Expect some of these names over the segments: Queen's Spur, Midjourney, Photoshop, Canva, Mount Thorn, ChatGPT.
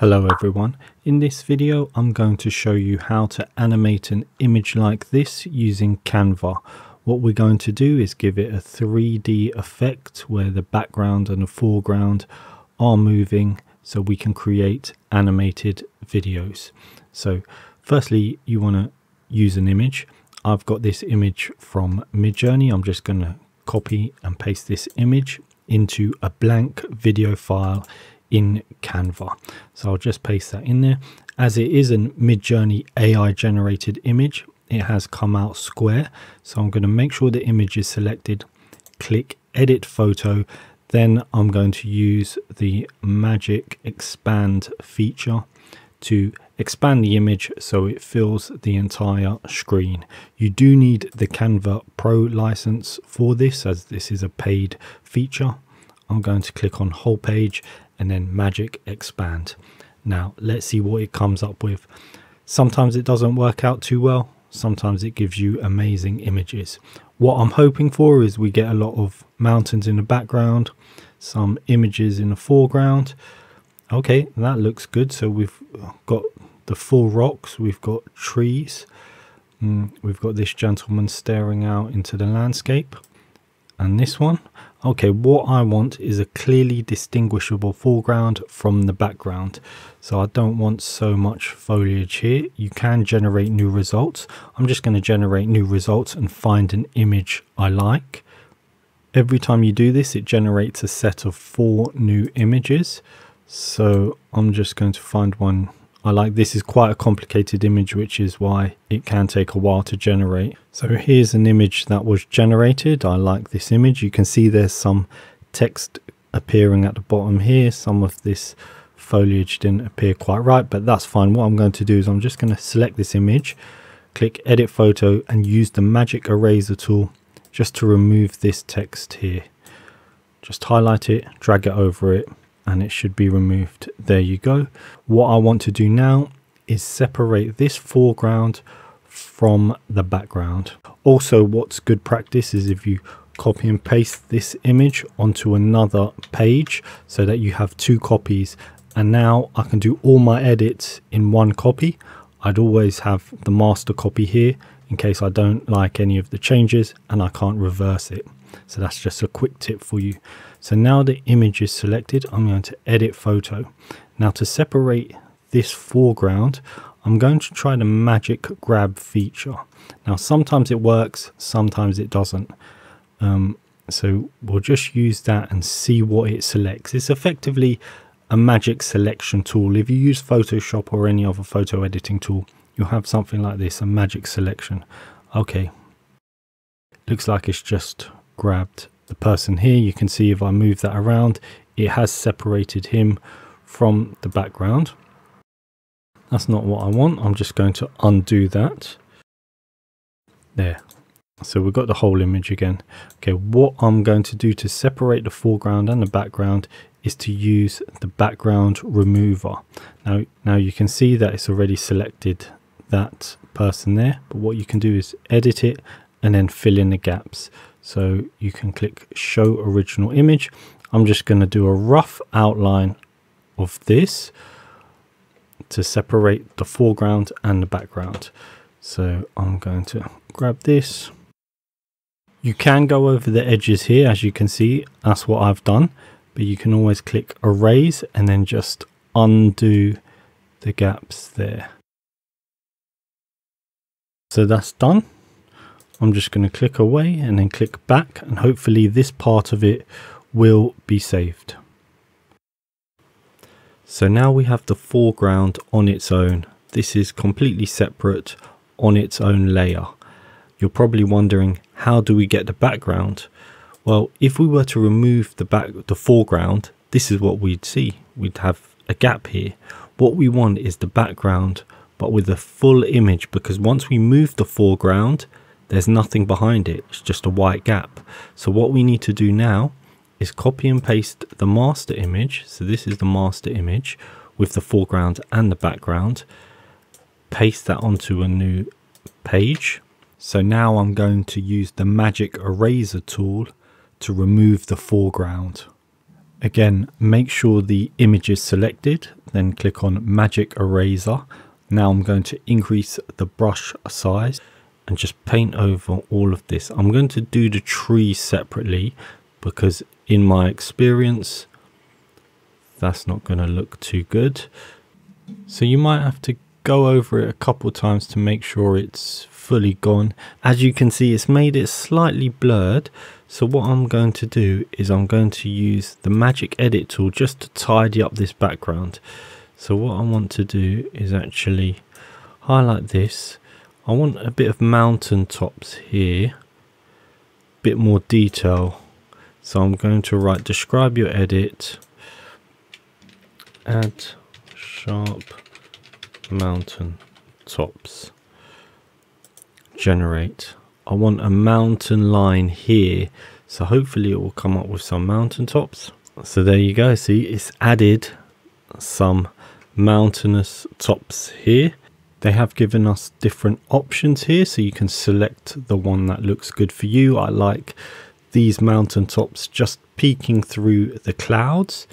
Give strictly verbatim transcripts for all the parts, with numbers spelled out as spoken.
Hello everyone, in this video I'm going to show you how to animate an image like this using Canva. What we're going to do is give it a three D effect where the background and the foreground are moving so we can create animated videos. So firstly you want to use an image. I've got this image from Midjourney. I'm just going to copy and paste this image into a blank video file in Canva. So I'll just paste that in there. As it is a Midjourney A I generated image, it has come out square. So I'm going to make sure the image is selected, click edit photo. Then I'm going to use the magic expand feature to expand the image so it fills the entire screen. You do need the Canva Pro license for this, as this is a paid feature. I'm going to click on whole page and then magic expand. Now let's see what it comes up with. Sometimes it doesn't work out too well. Sometimes it gives you amazing images. What I'm hoping for is we get a lot of mountains in the background, some images in the foreground. Okay, that looks good. So we've got the four rocks, we've got trees, we've got this gentleman staring out into the landscape, and this one. Okay, what I want is a clearly distinguishable foreground from the background. So I don't want so much foliage here. You can generate new results. I'm just going to generate new results and find an image I like. Every time you do this, it generates a set of four new images. So I'm just going to find one I like. This is quite a complicated image, which is why it can take a while to generate. So here's an image that was generated. I like this image. You can see there's some text appearing at the bottom here. Some of this foliage didn't appear quite right, but that's fine. What I'm going to do is I'm just going to select this image, click edit photo, and use the magic eraser tool just to remove this text here. Just highlight it, drag it over it, and it should be removed. There you go. What I want to do now is separate this foreground from the background. Also, what's good practice is if you copy and paste this image onto another page so that you have two copies, and now I can do all my edits in one copy. I'd always have the master copy here in case I don't like any of the changes and I can't reverse it. So that's just a quick tip for you. So now the image is selected, I'm going to edit photo. Now to separate this foreground, I'm going to try the magic grab feature. Now sometimes it works, sometimes it doesn't. Um, so we'll just use that and see what it selects. It's effectively a magic selection tool. If you use Photoshop or any other photo editing tool, you'll have something like this, a magic selection. Okay, looks like it's just grabbed the person here. You can see if I move that around, it has separated him from the background. That's not what I want. I'm just going to undo that. There. So we've got the whole image again. Okay, what I'm going to do to separate the foreground and the background is to use the background remover. Now, now you can see that it's already selected that person there, but what you can do is edit it and then fill in the gaps. So you can click show original image. I'm just going to do a rough outline of this to separate the foreground and the background. So I'm going to grab this. You can go over the edges here, as you can see, that's what I've done, but you can always click erase and then just undo the gaps there. So that's done. I'm just going to click away and then click back, and hopefully this part of it will be saved. So now we have the foreground on its own. This is completely separate on its own layer. You're probably wondering, how do we get the background? Well, if we were to remove the back, the foreground, this is what we'd see. We'd have a gap here. What we want is the background, but with a full image, because once we move the foreground, there's nothing behind it, it's just a white gap. So what we need to do now is copy and paste the master image. So this is the master image with the foreground and the background. Paste that onto a new page. So now I'm going to use the magic eraser tool to remove the foreground. Again, make sure the image is selected, then click on Magic Eraser. Now I'm going to increase the brush size and just paint over all of this. I'm going to do the tree separately because in my experience, that's not going to look too good. So you might have to go over it a couple of times to make sure it's fully gone. As you can see, it's made it slightly blurred. So what I'm going to do is I'm going to use the Magic Edit tool just to tidy up this background. So what I want to do is actually highlight this. I want a bit of mountain tops here, a bit more detail. So I'm going to write describe your edit, add sharp mountain tops, generate. I want a mountain line here, so hopefully it will come up with some mountain tops. So there you go, see, it's added some mountainous tops here. They have given us different options here, so you can select the one that looks good for you. I like these mountain tops just peeking through the clouds.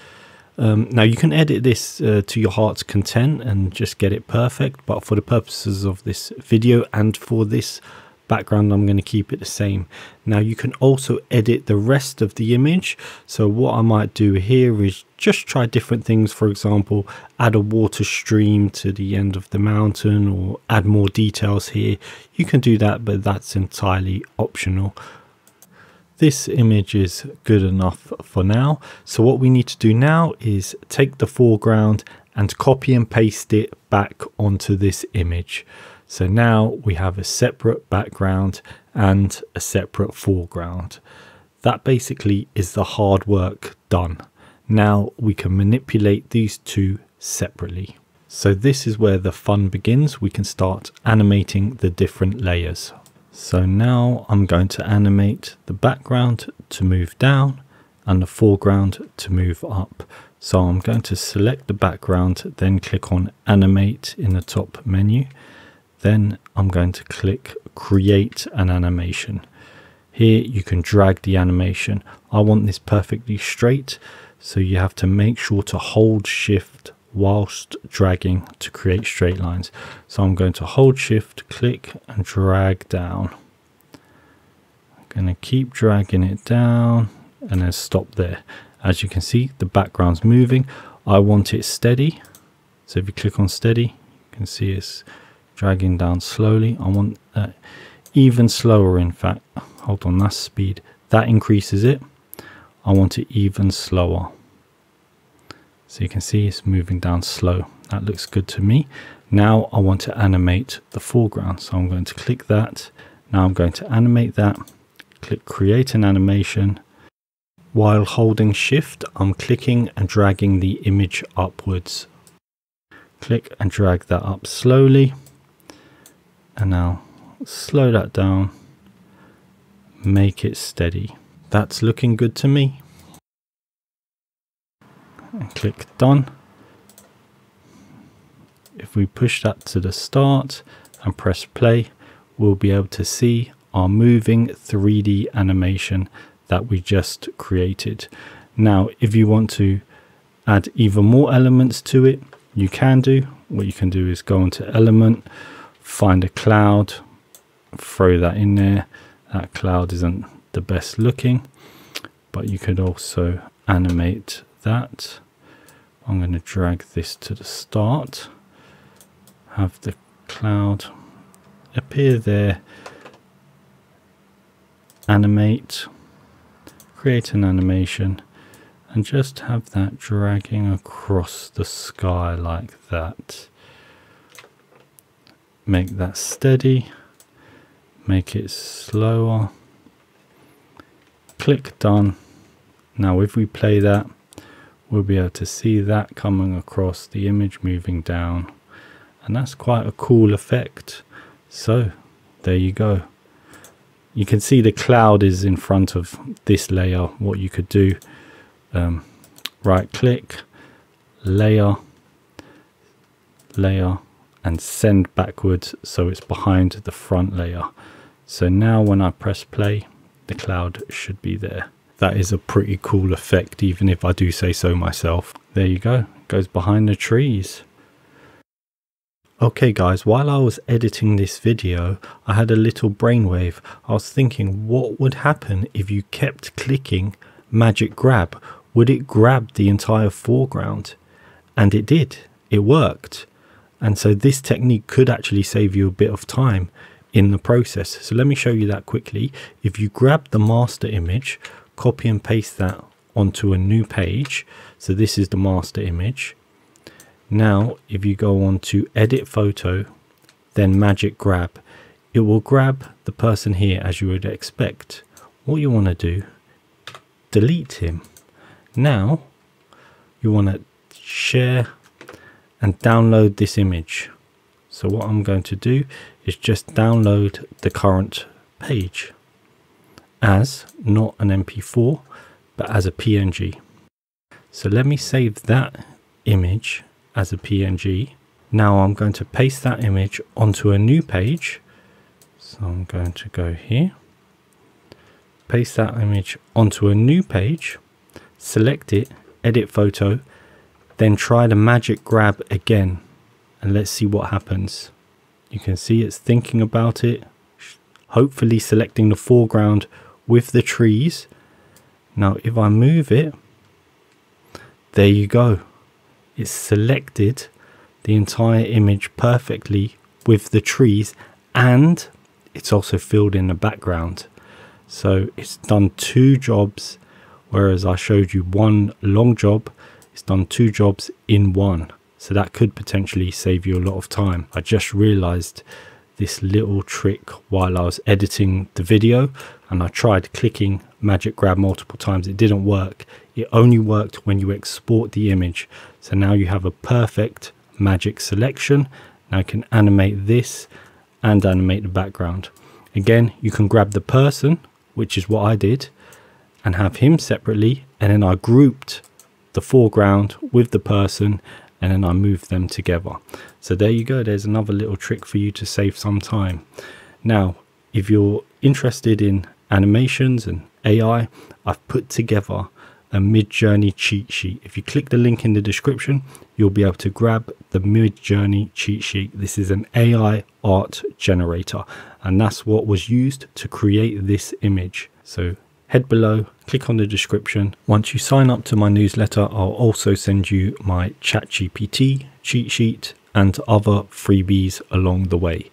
Um, now you can edit this uh, to your heart's content and just get it perfect, but for the purposes of this video and for this background, I'm going to keep it the same. Now you can also edit the rest of the image. So what I might do here is just try different things. For example, add a water stream to the end of the mountain or add more details here. You can do that, but that's entirely optional. This image is good enough for now. So what we need to do now is take the foreground and copy and paste it back onto this image. So now we have a separate background and a separate foreground. That basically is the hard work done. Now we can manipulate these two separately. So this is where the fun begins. We can start animating the different layers. So now I'm going to animate the background to move down and the foreground to move up. So I'm going to select the background, then click on Animate in the top menu. Then I'm going to click Create an Animation. Here you can drag the animation. I want this perfectly straight, so you have to make sure to hold Shift whilst dragging to create straight lines. So I'm going to hold Shift, click and drag down. I'm going to keep dragging it down and then stop there. As you can see, the background's moving. I want it steady, so if you click on steady, you can see it's dragging down slowly. I want that even slower. In fact, hold on, that's speed, that increases it. I want it even slower. So you can see it's moving down slow. That looks good to me. Now I want to animate the foreground. So I'm going to click that. Now I'm going to animate that. Click create an animation. While holding shift, I'm clicking and dragging the image upwards. Click and drag that up slowly. And now slow that down. Make it steady. That's looking good to me. And click done. If we push that to the start and press play, we'll be able to see our moving three D animation that we just created. Now, if you want to add even more elements to it, you can do. What you can do is go into element, find a cloud, throw that in there. That cloud isn't the best looking, but you could also animate that. I'm going to drag this to the start, have the cloud appear there, animate, create an animation, and just have that dragging across the sky like that. Make that steady, make it slower, click done. Now if we play that, we'll be able to see that coming across the image, moving down, and that's quite a cool effect. So there you go. You can see the cloud is in front of this layer. What you could do, um, right click, layer, layer, and send backwards so it's behind the front layer. So now when I press play, the cloud should be there. that is a pretty cool effect, even if I do say so myself. There you go, it goes behind the trees. Okay guys, while I was editing this video, I had a little brainwave. I was thinking, what would happen if you kept clicking magic grab? Would it grab the entire foreground? And it did, it worked. And so this technique could actually save you a bit of time in the process. So let me show you that quickly. If you grab the master image, copy and paste that onto a new page. So this is the master image. Now, if you go on to edit photo, then magic grab, it will grab the person here as you would expect. What you want to do, delete him. Now you want to share and download this image. So what I'm going to do is just download the current page as not an M P four, but as a P N G. So let me save that image as a P N G. Now I'm going to paste that image onto a new page. So I'm going to go here, paste that image onto a new page, select it, edit photo, then try the magic grab again. And let's see what happens. You can see it's thinking about it, hopefully selecting the foreground with the trees. Now if I move it, there you go. It's selected the entire image perfectly with the trees, and it's also filled in the background. So it's done two jobs, whereas I showed you one long job. It's done two jobs in one. So that could potentially save you a lot of time. I just realized this little trick while I was editing the video, and I tried clicking magic grab multiple times. It didn't work. It only worked when you export the image. So now you have a perfect magic selection. Now you can animate this and animate the background. Again, you can grab the person, which is what I did, and have him separately. And then I grouped the foreground with the person, and then I move them together. So there you go, there's another little trick for you to save some time. Now, if you're interested in animations and A I, I've put together a Midjourney cheat sheet. If you click the link in the description, you'll be able to grab the Midjourney cheat sheet. This is an A I art generator, and that's what was used to create this image. So head below, click on the description. Once you sign up to my newsletter, I'll also send you my ChatGPT cheat sheet and other freebies along the way.